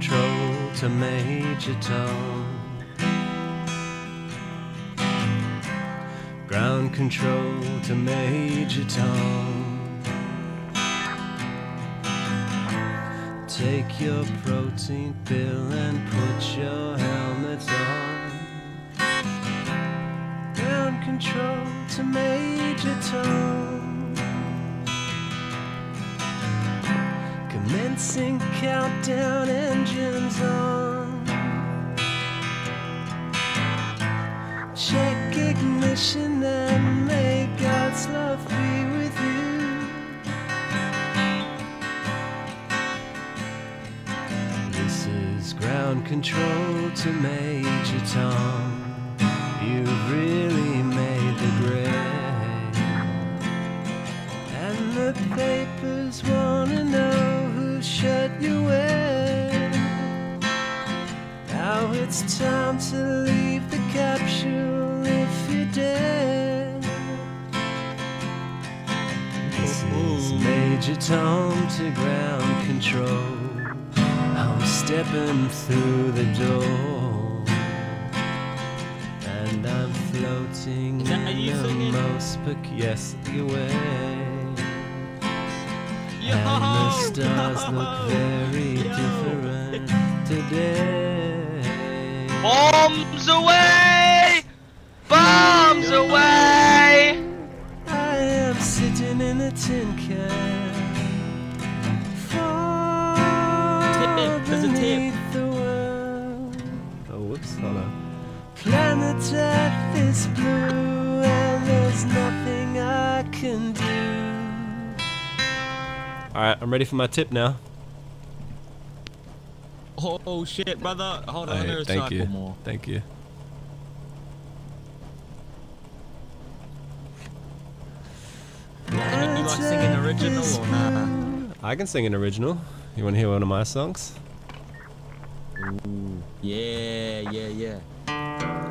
control to major tone, ground control to major tone. Take your protein pill and put your helmet on, ground control to major tone. Commencing countdown, engines on. Check ignition and may God's love be with you. This is ground control to Major Tom. You've really made the grade, and the papers wanna know who shut you in. Now it's time to leave the capsule if you dare. This is Major Tom to ground control. I'm stepping through the door, and I'm floating in the most peculiar way. And the stars look very different today. Bombs away! Bombs away! I am sitting in a tin can. Far beneath the world. Oh, whoops, hold on. Planet Earth is blue, and there's nothing I can do. Alright, I'm ready for my tip now. Oh shit, brother. Hold on, there's a cycle more. Thank you. Can you like sing an original or nah? I can sing an original. You wanna hear one of my songs? Ooh. Yeah, yeah, yeah.